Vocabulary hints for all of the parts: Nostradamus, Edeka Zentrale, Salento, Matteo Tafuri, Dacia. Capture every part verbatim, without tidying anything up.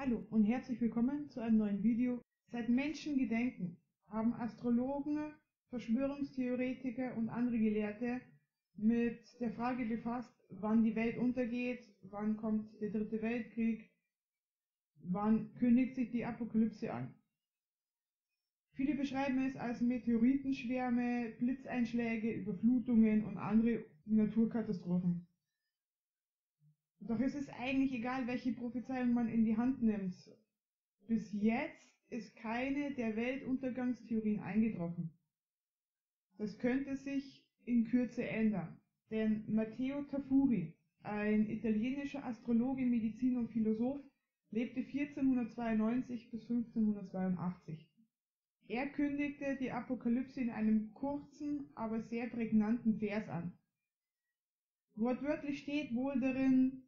Hallo und herzlich willkommen zu einem neuen Video. Seit Menschengedenken haben Astrologen, Verschwörungstheoretiker und andere Gelehrte mit der Frage befasst, wann die Welt untergeht, wann kommt der dritte Weltkrieg, wann kündigt sich die Apokalypse an. Viele beschreiben es als Meteoritenschwärme, Blitzeinschläge, Überflutungen und andere Naturkatastrophen. Doch es ist eigentlich egal, welche Prophezeiung man in die Hand nimmt. Bis jetzt ist keine der Weltuntergangstheorien eingetroffen. Das könnte sich in Kürze ändern, denn Matteo Tafuri, ein italienischer Astrologe, Mediziner und Philosoph, lebte vierzehnhundertzweiundneunzig bis fünfzehnhundertzweiundachtzig. Er kündigte die Apokalypse in einem kurzen, aber sehr prägnanten Vers an. Wortwörtlich steht wohl darin,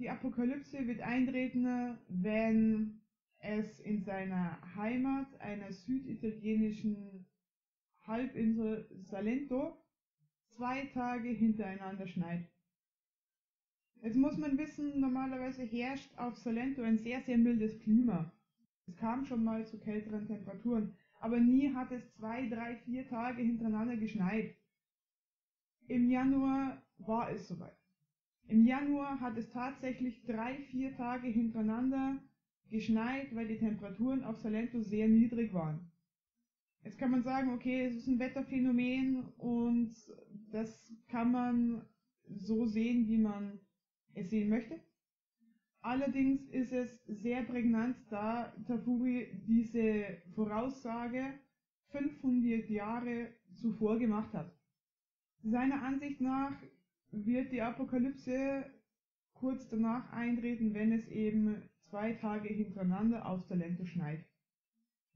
die Apokalypse wird eintreten, wenn es in seiner Heimat, einer süditalienischen Halbinsel Salento, zwei Tage hintereinander schneit. Jetzt muss man wissen, normalerweise herrscht auf Salento ein sehr, sehr mildes Klima. Es kam schon mal zu kälteren Temperaturen, aber nie hat es zwei, drei, vier Tage hintereinander geschneit. Im Januar war es soweit. Im Januar hat es tatsächlich drei, vier Tage hintereinander geschneit, weil die Temperaturen auf Salento sehr niedrig waren. Jetzt kann man sagen, okay, es ist ein Wetterphänomen und das kann man so sehen, wie man es sehen möchte. Allerdings ist es sehr prägnant, da Tafuri diese Voraussage fünfhundert Jahre zuvor gemacht hat. Seiner Ansicht nach wird die Apokalypse kurz danach eintreten, wenn es eben zwei Tage hintereinander auf Salento schneit.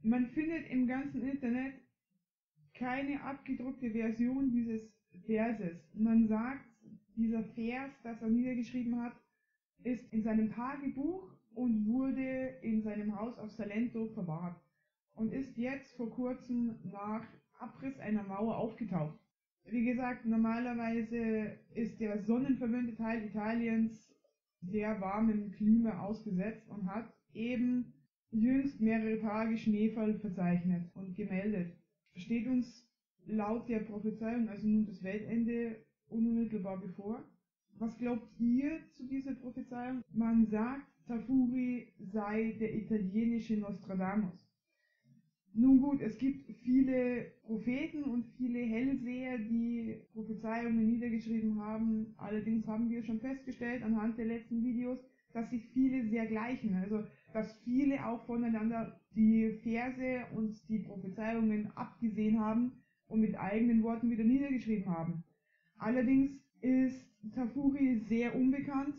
Man findet im ganzen Internet keine abgedruckte Version dieses Verses. Man sagt, dieser Vers, das er niedergeschrieben hat, ist in seinem Tagebuch und wurde in seinem Haus auf Salento verwahrt und ist jetzt vor kurzem nach Abriss einer Mauer aufgetaucht. Wie gesagt, normalerweise ist der sonnenverwöhnte Teil Italiens sehr warmem Klima ausgesetzt und hat eben jüngst mehrere Tage Schneefall verzeichnet und gemeldet. Steht uns laut der Prophezeiung also nun das Weltende unmittelbar bevor? Was glaubt ihr zu dieser Prophezeiung? Man sagt, Tafuri sei der italienische Nostradamus. Nun gut, es gibt viele Propheten und viele Hellseher, die Prophezeiungen niedergeschrieben haben. Allerdings haben wir schon festgestellt anhand der letzten Videos, dass sich viele sehr gleichen. Also, dass viele auch voneinander die Verse und die Prophezeiungen abgesehen haben und mit eigenen Worten wieder niedergeschrieben haben. Allerdings ist Tafuri sehr unbekannt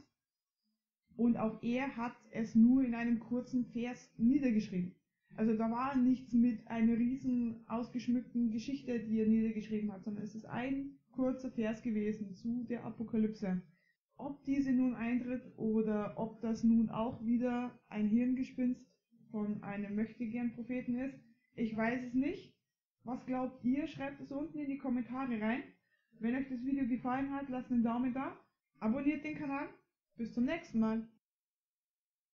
und auch er hat es nur in einem kurzen Vers niedergeschrieben. Also da war nichts mit einer riesen ausgeschmückten Geschichte, die er niedergeschrieben hat, sondern es ist ein kurzer Vers gewesen zu der Apokalypse. Ob diese nun eintritt oder ob das nun auch wieder ein Hirngespinst von einem Möchtegern-Propheten ist, ich weiß es nicht. Was glaubt ihr? Schreibt es unten in die Kommentare rein. Wenn euch das Video gefallen hat, lasst einen Daumen da, abonniert den Kanal. Bis zum nächsten Mal.